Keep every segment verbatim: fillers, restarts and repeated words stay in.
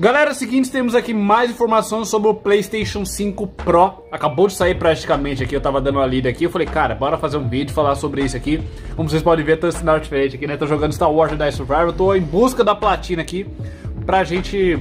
Galera, é o seguinte, temos aqui mais informações sobre o PlayStation cinco Pro. Acabou de sair praticamente aqui, eu tava dando uma lida aqui, eu falei, cara, bora fazer um vídeo, falar sobre isso aqui. Como vocês podem ver, tô em sinal diferente aqui, né? Tô jogando Star Wars Jedi Survivor, tô em busca da platina aqui, pra gente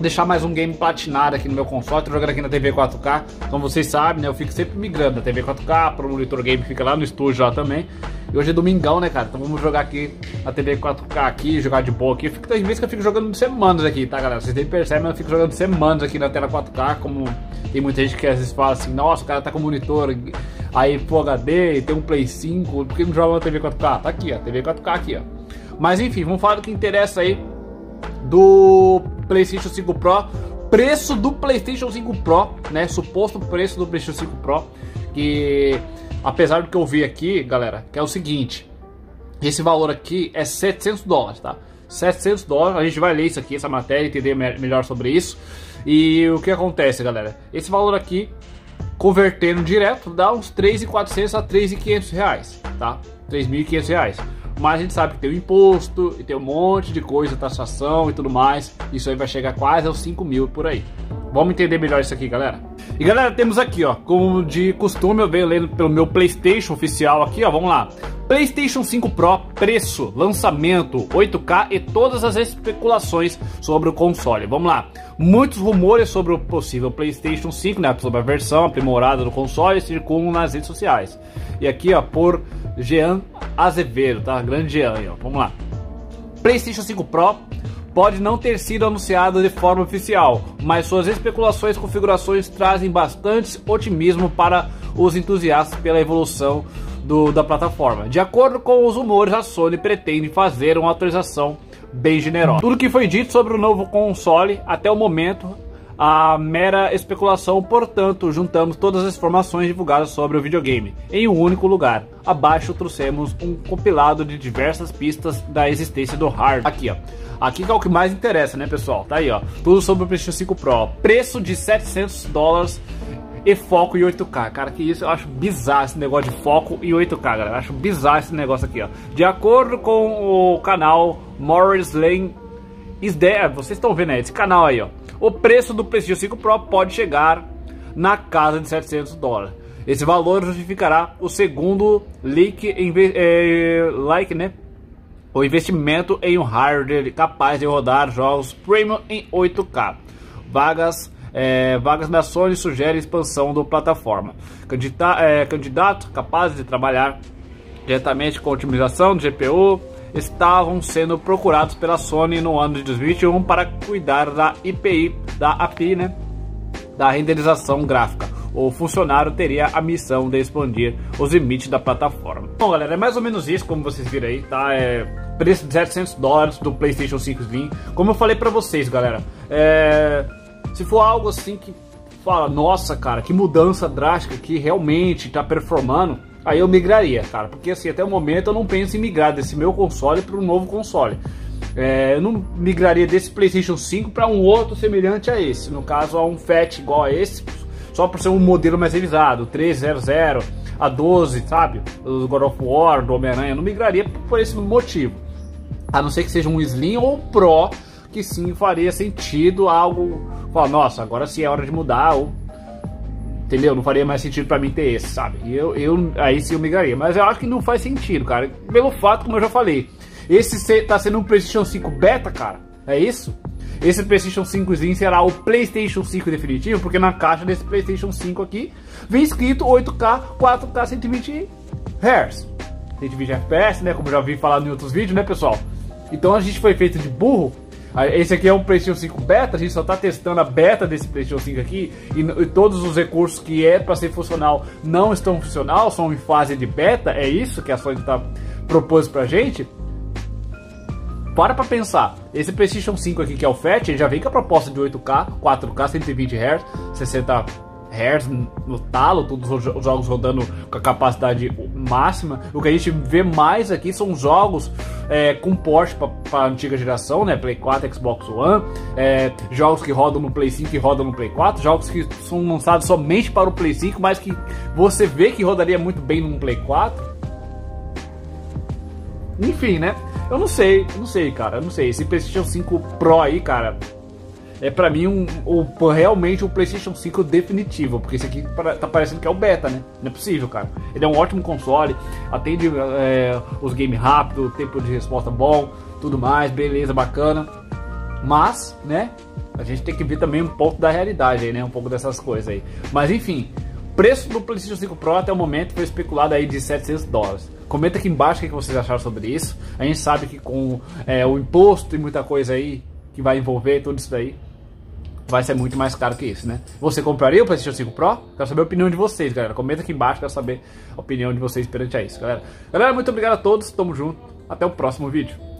deixar mais um game platinado aqui no meu console. Tô jogando aqui na T V quatro K, então vocês sabem, né? Eu fico sempre migrando da T V quatro K pro monitor game que fica lá no estúdio lá também. E hoje é domingão, né, cara? Então vamos jogar aqui a T V quatro K aqui, jogar de boa aqui. Eu fico, tem vezes que eu fico jogando semanas aqui, tá, galera? Vocês nem percebem, mas eu fico jogando semanas aqui na tela quatro K, como tem muita gente que às vezes fala assim, nossa, o cara tá com monitor aí Full H D e tem um Play cinco, por que não joga na T V quatro K? Tá aqui, ó, T V quatro K aqui, ó. Mas enfim, vamos falar do que interessa aí do PlayStation cinco Pro, preço do PlayStation cinco Pro, né? Suposto preço do PlayStation cinco Pro, que... apesar do que eu vi aqui, galera, que é o seguinte, esse valor aqui é setecentos dólares, tá? setecentos dólares, a gente vai ler isso aqui, essa matéria, entender melhor sobre isso. E o que acontece, galera? Esse valor aqui, convertendo direto, dá uns três mil e quatrocentos reais a três mil e quinhentos reais, tá? três mil e quinhentos reais. Mas a gente sabe que tem o imposto, e tem um monte de coisa, taxação e tudo mais. Isso aí vai chegar quase aos cinco mil por aí. Vamos entender melhor isso aqui, galera. E galera, temos aqui, ó, como de costume, eu venho lendo pelo meu PlayStation oficial aqui, ó, vamos lá. PlayStation cinco Pro, preço, lançamento, oito K e todas as especulações sobre o console. Vamos lá. Muitos rumores sobre o possível PlayStation cinco, né, sobre a versão aprimorada do console, circulam nas redes sociais. E aqui, ó, por Jean Azevedo, tá? Grande Jean, ó. Vamos lá. PlayStation cinco Pro pode não ter sido anunciado de forma oficial, mas suas especulações e configurações trazem bastante otimismo para os entusiastas pela evolução do, da plataforma. De acordo com os rumores, a Sony pretende fazer uma atualização bem generosa. Tudo que foi dito sobre o novo console até o momento a mera especulação, portanto, juntamos todas as informações divulgadas sobre o videogame em um único lugar. Abaixo trouxemos um compilado de diversas pistas da existência do hardware. Aqui, ó. Aqui que é o que mais interessa, né, pessoal? Tá aí, ó. Tudo sobre o PlayStation cinco Pro. Preço de setecentos dólares e foco em oito K. Cara, que isso, eu acho bizarro esse negócio de foco em oito K, galera. Eu acho bizarro esse negócio aqui, ó. De acordo com o canal Morris Lane, vocês estão vendo aí, esse canal aí, ó. O preço do PlayStation cinco Pro pode chegar na casa de setecentos dólares. Esse valor justificará o segundo leak, eh, like, né? O investimento em um hardware capaz de rodar jogos premium em oito K. Vagas, eh, vagas da Sony sugerem expansão da plataforma. Candida- eh, candidatos capazes de trabalhar diretamente com otimização do G P U estavam sendo procurados pela Sony no ano de dois mil e vinte e um para cuidar da I P I, da A P I, né, da renderização gráfica. O funcionário teria a missão de expandir os limites da plataforma. Bom, galera, é mais ou menos isso, como vocês viram aí, tá? É preço de setecentos dólares do PlayStation cinco Slim. Como eu falei pra vocês, galera, é... se for algo assim que fala, nossa, cara, que mudança drástica que realmente tá performando, aí eu migraria, cara, porque assim, até o momento eu não penso em migrar desse meu console para um novo console. É, eu não migraria desse PlayStation cinco para um outro semelhante a esse, no caso a um Fat igual a esse, só por ser um modelo mais revisado, trezentos, a doze, sabe? Do God of War, do Homem-Aranha, não migraria por esse motivo. A não ser que seja um Slim ou um Pro, que sim faria sentido algo, falar, nossa, agora sim é hora de mudar, ou... entendeu? Não faria mais sentido pra mim ter esse, sabe? Eu, eu, aí sim eu migraria. Mas eu acho que não faz sentido, cara. Pelo fato, como eu já falei, esse tá sendo um PlayStation cinco Beta, cara. É isso? Esse PlayStation cinco Slim será o PlayStation cinco definitivo, porque na caixa desse PlayStation cinco aqui vem escrito oito K, quatro K, cento e vinte hertz. cento e vinte F P S, né? Como eu já vi falar em outros vídeos, né, pessoal? Então a gente foi feito de burro. Esse aqui é um PlayStation cinco Beta, a gente só tá testando a beta desse PlayStation cinco aqui e, e todos os recursos que é para ser funcional não estão funcional, são em fase de beta, é isso que a Sony tá propondo pra gente. Para pra pensar, esse PlayStation cinco aqui que é o Fat, ele já vem com a proposta de oito K, quatro K, cento e vinte hertz, sessenta hertz no talo, todos os jogos rodando com a capacidade máxima. O que a gente vê mais aqui são jogos é, com porte para a antiga geração, né? Play quatro, Xbox One, é, jogos que rodam no Play cinco e rodam no Play quatro, jogos que são lançados somente para o Play cinco, mas que você vê que rodaria muito bem no Play quatro. Enfim, né? Eu não sei, não sei, cara, eu não sei. Esse PlayStation cinco Pro aí, cara, é pra mim um, um, realmente um PlayStation cinco definitivo, porque esse aqui tá parecendo que é o beta, né? Não é possível, cara. Ele é um ótimo console, atende é, os games rápido, tempo de resposta bom, tudo mais, beleza, bacana. Mas, né, a gente tem que ver também um pouco da realidade aí, né? Um pouco dessas coisas aí. Mas enfim, preço do PlayStation cinco Pro até o momento foi especulado aí de setecentos dólares. Comenta aqui embaixo o que vocês acharam sobre isso. A gente sabe que com é, o imposto e muita coisa aí que vai envolver tudo isso daí, vai ser muito mais caro que isso, né? Você compraria o PlayStation cinco Pro? Quero saber a opinião de vocês, galera. Comenta aqui embaixo, quero saber a opinião de vocês perante a isso, galera. Galera, muito obrigado a todos. Tamo junto. Até o próximo vídeo.